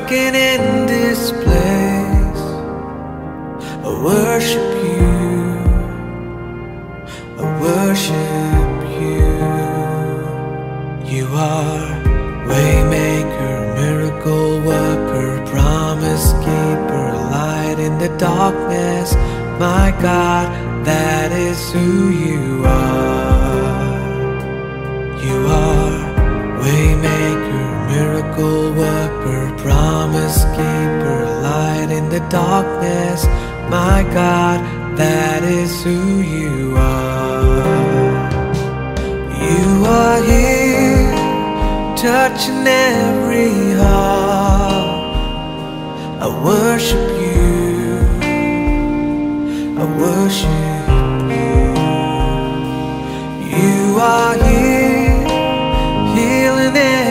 working in this place. I worship you, I worship you. You are way maker, miracle worker, promise keeper, light in the darkness. My God, that is who you are. You are way maker, miracle worker, promise keeper, light in the darkness. My God, that is who you are. You are here, touching every heart. I worship you, I worship you. You are here, healing every